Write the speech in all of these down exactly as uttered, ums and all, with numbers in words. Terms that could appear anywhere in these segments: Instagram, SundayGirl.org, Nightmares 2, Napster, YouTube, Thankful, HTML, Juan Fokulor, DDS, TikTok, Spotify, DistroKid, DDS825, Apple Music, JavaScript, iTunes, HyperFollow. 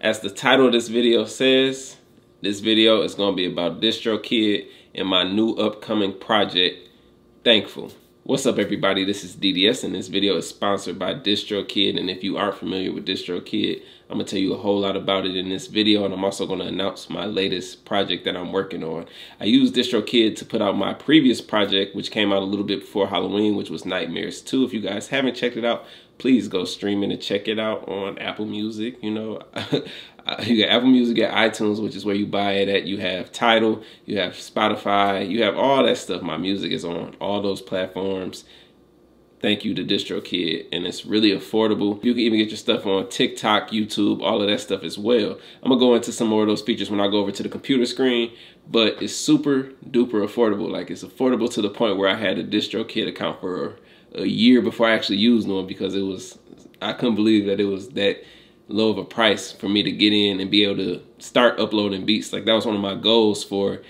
As the title of this video says, this video is going to be about DistroKid and my new upcoming project, Thankful. What's up everybody, this is D D S and this video is sponsored by DistroKid, and if you aren't familiar with DistroKid, I'm going to tell you a whole lot about it in this video, and I'm also going to announce my latest project that I'm working on. I used DistroKid to put out my previous project, which came out a little bit before Halloween, which was Nightmares two. If you guys haven't checked it out, please go streaming and check it out on Apple Music. You know, you got Apple Music at iTunes, which is where you buy it at. You have Tidal, you have Spotify, you have all that stuff. My music is on all those platforms. Thank you to DistroKid, and it's really affordable. You can even get your stuff on TikTok, YouTube, all of that stuff as well. I'm gonna go into some more of those features when I go over to the computer screen, but it's super duper affordable. Like, it's affordable to the point where I had a DistroKid account for a year before I actually used one, because it was, I couldn't believe that it was that low of a price for me to get in and be able to start uploading beats. Like, that was one of my goals for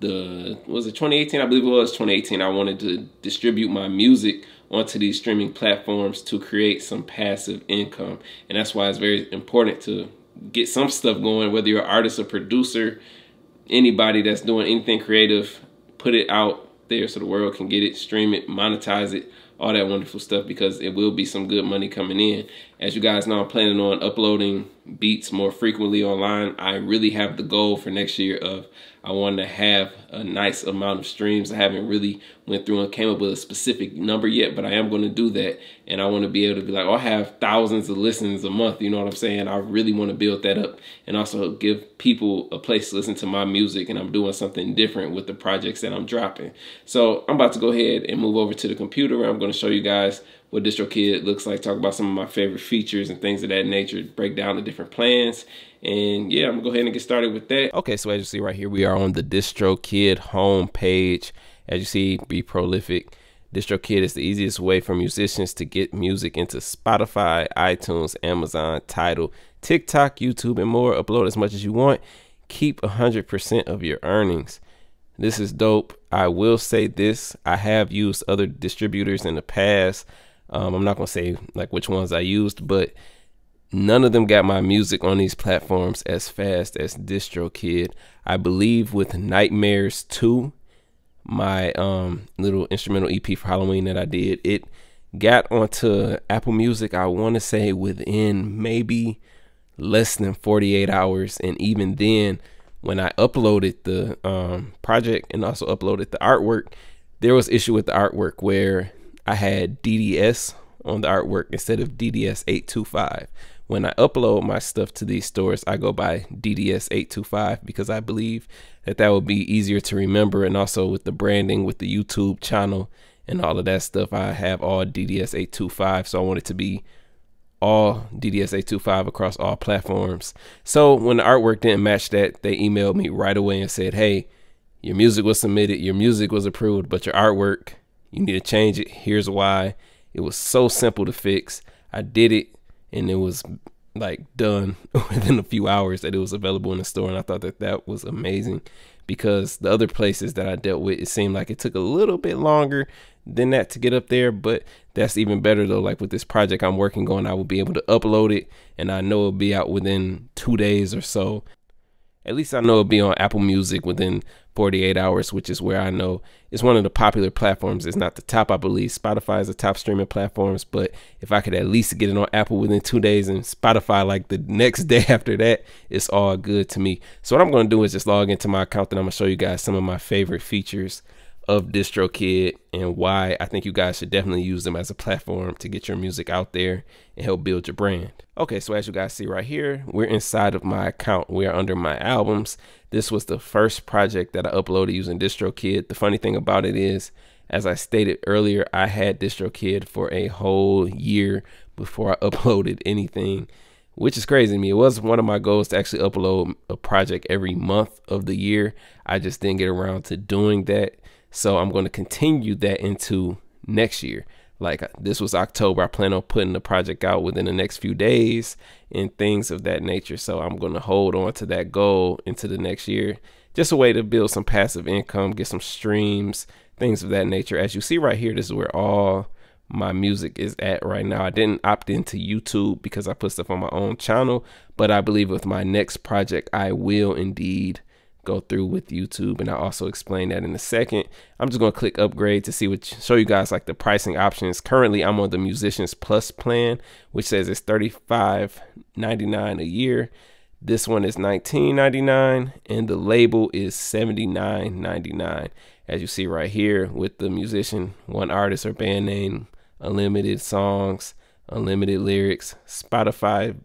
the, was it twenty eighteen? I believe it was twenty eighteen. I wanted to distribute my music onto these streaming platforms to create some passive income. And that's why it's very important to get some stuff going, whether you're an artist or producer, anybody that's doing anything creative, put it out there so the world can get it, stream it, monetize it, all that wonderful stuff, because it will be some good money coming in. As you guys know, I'm planning on uploading beats more frequently online. I really have the goal for next year of I want to have a nice amount of streams. I haven't really went through and came up with a specific number yet, but I am going to do that. And I want to be able to be like, oh, I have thousands of listens a month. You know what I'm saying? I really want to build that up and also give people a place to listen to my music. And I'm doing something different with the projects that I'm dropping. So I'm about to go ahead and move over to the computer, where I'm going to show you guys what DistroKid looks like, talk about some of my favorite features and things of that nature, break down the different plans. And yeah, I'm gonna go ahead and get started with that. Okay, so as you see right here, we are on the DistroKid homepage. As you see, be prolific. DistroKid is the easiest way for musicians to get music into Spotify, iTunes, Amazon, Tidal, TikTok, YouTube, and more. Upload as much as you want. Keep one hundred percent of your earnings. This is dope. I will say this. I have used other distributors in the past. Um, I'm not going to say like which ones I used, but none of them got my music on these platforms as fast as DistroKid. I believe with Nightmares two, my um, little instrumental E P for Halloween that I did, it got onto Apple Music, I want to say within maybe less than forty-eight hours. And even then, when I uploaded the um, project and also uploaded the artwork, there was issue with the artwork where I had D D S on the artwork instead of D D S eight two five. When I upload my stuff to these stores, I go by D D S eight two five because I believe that that would be easier to remember. And also with the branding, with the YouTube channel and all of that stuff, I have all D D S eight two five. So I want it to be all D D S eight two five across all platforms. So when the artwork didn't match that, they emailed me right away and said, hey, your music was submitted, your music was approved, but your artwork, you need to change it. Here's why. It was so simple to fix. I did it, and it was like done within a few hours that it was available in the store. And I thought that that was amazing, because the other places that I dealt with, it seemed like it took a little bit longer than that to get up there. But that's even better though. Like with this project I'm working on, I will be able to upload it, and I know it'll be out within two days or so. At least I know it'll be on Apple Music within forty-eight hours, which is where I know it's one of the popular platforms. It's not the top, I believe. Spotify is the top streaming platforms, but if I could at least get it on Apple within two days and Spotify like the next day after that, it's all good to me. So what I'm going to do is just log into my account, and I'm going to show you guys some of my favorite features of DistroKid and why I think you guys should definitely use them as a platform to get your music out there and help build your brand. Okay, so as you guys see right here, we're inside of my account. We are under my albums. This was the first project that I uploaded using DistroKid. The funny thing about it is, as I stated earlier, I had DistroKid for a whole year before I uploaded anything, which is crazy to me. It was one of my goals to actually upload a project every month of the year. I just didn't get around to doing that. So I'm going to continue that into next year. Like this was October. I plan on putting the project out within the next few days and things of that nature. So I'm going to hold on to that goal into the next year. Just a way to build some passive income, get some streams, things of that nature. As you see right here, this is where all my music is at right now. I didn't opt into YouTube because I put stuff on my own channel, but I believe with my next project, I will indeed go through with YouTube, and I'll also explain that in a second. I'm just going to click upgrade to see what, show you guys like the pricing options. Currently, I'm on the Musicians Plus plan, which says it's thirty-five ninety-nine a year. This one is nineteen ninety-nine, and the label is seventy-nine ninety-nine. As you see right here with the musician, one artist or band name, unlimited songs, unlimited lyrics, Spotify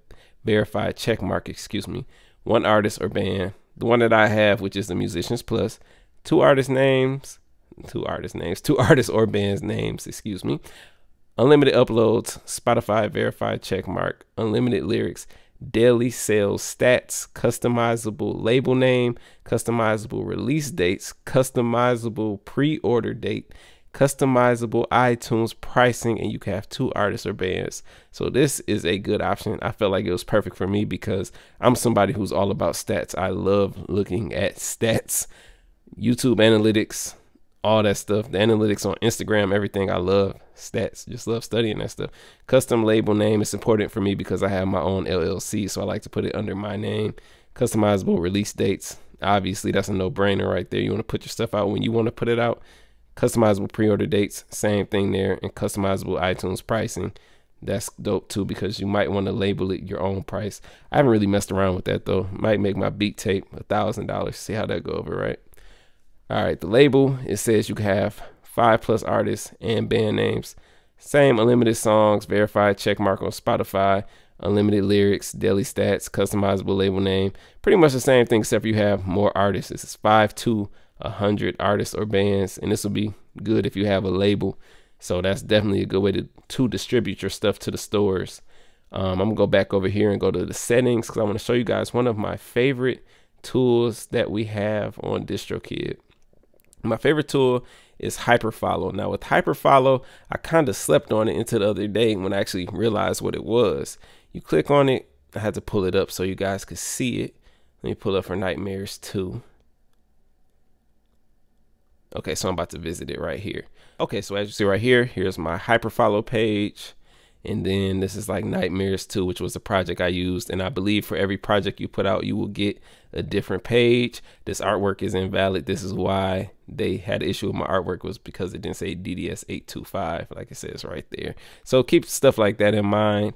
verified checkmark, excuse me, one artist or band. The one that I have, which is the Musicians Plus, two artist names, two artist names, two artists or bands names, excuse me, unlimited uploads, Spotify verified checkmark, unlimited lyrics, daily sales stats, customizable label name, customizable release dates, customizable pre-order date, customizable iTunes pricing, and you can have two artists or bands. So this is a good option. I felt like it was perfect for me because I'm somebody who's all about stats. I love looking at stats, YouTube analytics, all that stuff, the analytics on Instagram, everything. I love stats, just love studying that stuff. Custom label name is important for me because I have my own L L C, so I like to put it under my name. Customizable release dates, obviously that's a no-brainer right there. You want to put your stuff out when you want to put it out. Customizable pre-order dates, same thing there, and customizable iTunes pricing. That's dope too because you might want to label it your own price. I haven't really messed around with that though. Might make my beat tape a thousand dollars, see how that go over, right? All right, the label, it says you can have five plus artists and band names, same unlimited songs, verified checkmark on Spotify, unlimited lyrics, daily stats, customizable label name, pretty much the same thing except you have more artists. This is five to a hundred artists or bands, and this will be good if you have a label. So that's definitely a good way to, to distribute your stuff to the stores. Um, I'm gonna go back over here and go to the settings because I want to show you guys one of my favorite tools that we have on DistroKid. My favorite tool is HyperFollow. Now with HyperFollow, I kind of slept on it until the other day when I actually realized what it was. You click on it. I had to pull it up so you guys could see it. Let me pull up for Nightmares two. Okay, so I'm about to visit it right here. Okay, so as you see right here, here's my HyperFollow page. And then this is like Nightmares two, which was the project I used. And I believe for every project you put out, you will get a different page. This artwork is invalid. This is why they had an issue with my artwork, was because it didn't say D D S eight two five, like it says right there. So keep stuff like that in mind.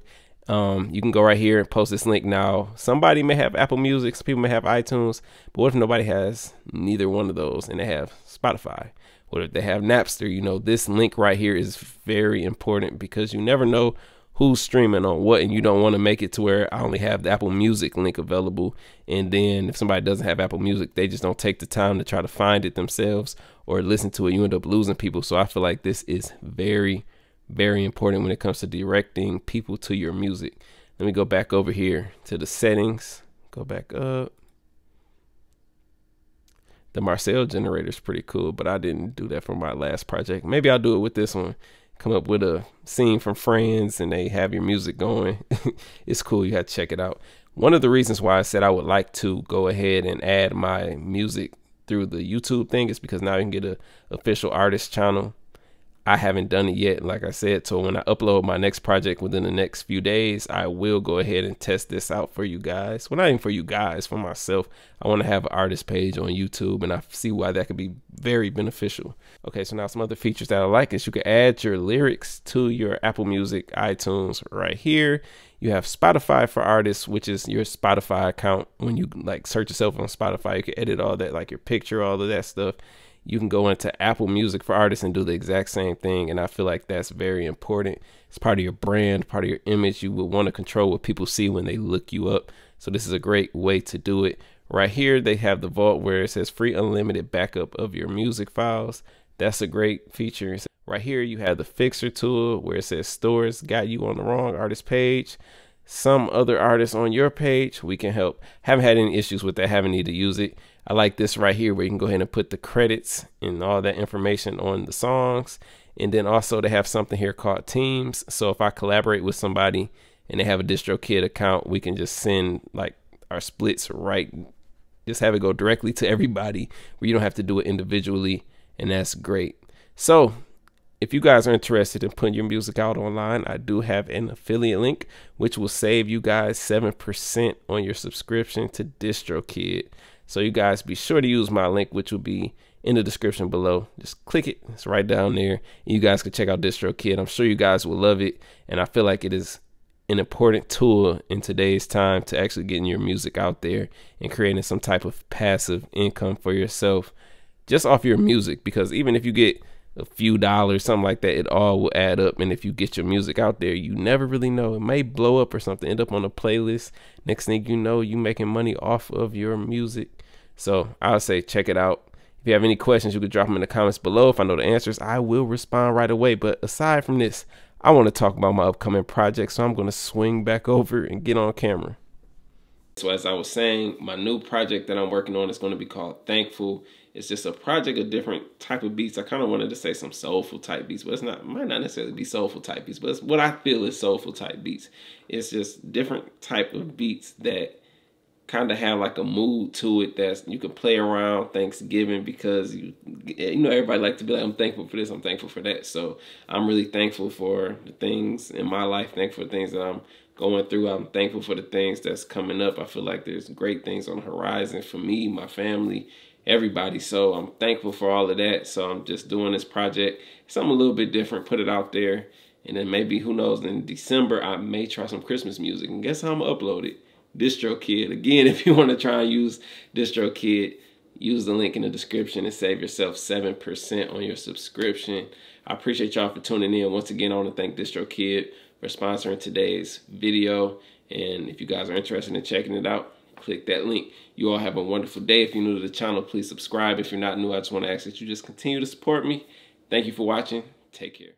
Um, you can go right here and post this link. Now, somebody may have Apple Music, some people may have iTunes, but what if nobody has neither one of those and they have Spotify? What if they have Napster? You know, this link right here is very important because you never know who's streaming on what, and you don't want to make it to where I only have the Apple Music link available, and then if somebody doesn't have Apple Music, they just don't take the time to try to find it themselves or listen to it. You end up losing people. So I feel like this is very, very important when it comes to directing people to your music. Let me go back over here to the settings, go back up. The Marcel generator is pretty cool, but I didn't do that for my last project. Maybe I'll do it with this one. Come up with a scene from Friends and they have your music going. It's cool. You have to check it out. One of the reasons why I said I would like to go ahead and add my music through the YouTube thing is because now you can get an official artist channel. I haven't done it yet, like I said. So when I upload my next project within the next few days, I will go ahead and test this out for you guys. Well, not even for you guys, for myself. I want to have an artist page on YouTube, and I see why that could be very beneficial. Okay, so now some other features that I like is you can add your lyrics to your Apple Music, iTunes right here. You have Spotify for Artists, which is your Spotify account. When you like search yourself on Spotify, you can edit all that, like your picture, all of that stuff. You can go into Apple Music for Artists and do the exact same thing. And I feel like that's very important. It's part of your brand, part of your image. You would want to control what people see when they look you up. So this is a great way to do it. Right here, they have the vault where it says free unlimited backup of your music files. That's a great feature. Right here, you have the fixer tool where it says stores got you on the wrong artist page. Some other artists on your page, we can help. Haven't had any issues with that, haven't needed to use it. I like this right here where you can go ahead and put the credits and all that information on the songs. And then also they have something here called Teams. So if I collaborate with somebody and they have a DistroKid account, we can just send like our splits right, just have it go directly to everybody where you don't have to do it individually, and that's great. So If you guys are interested in putting your music out online, I do have an affiliate link, which will save you guys seven percent on your subscription to DistroKid. So you guys be sure to use my link, which will be in the description below. Just click it. It's right down there. You guys can check out DistroKid. I'm sure you guys will love it. And I feel like it is an important tool in today's time to actually getting your music out there and creating some type of passive income for yourself just off your music. Because even if you get a few dollars, something like that, it all will add up. And if you get your music out there, you never really know. It may blow up or something, end up on a playlist. Next thing you know, you making money off of your music. So I would say check it out. If you have any questions, you could drop them in the comments below. If I know the answers, I will respond right away. But aside from this, I want to talk about my upcoming project, so I'm going to swing back over and get on camera. So as I was saying, my new project that I'm working on is going to be called Thankful. It's just a project of different type of beats. I kind of wanted to say some soulful type beats, but it's not, might not necessarily be soulful type beats, but it's what I feel is soulful type beats. It's just different type of beats that kind of have like a mood to it that's you can play around Thanksgiving, because you you know everybody like to be like, I'm thankful for this, I'm thankful for that. So I'm really thankful for the things in my life, thankful for things that I'm going through. I'm thankful for the things that's coming up. I feel like there's great things on the horizon for me, my family, everybody. So I'm thankful for all of that. So I'm just doing this project, something a little bit different, put it out there, and then maybe, who knows, in December I may try some Christmas music. And guess how I'm gonna upload it? DistroKid. Again, if you want to try and use DistroKid, use the link in the description and save yourself seven percent on your subscription. I appreciate y'all for tuning in. Once again, I want to thank DistroKid for sponsoring today's video. And if you guys are interested in checking it out, click that link. You all have a wonderful day. If you're new to the channel, please subscribe. If you're not new, I just want to ask that you just continue to support me. Thank you for watching. Take care.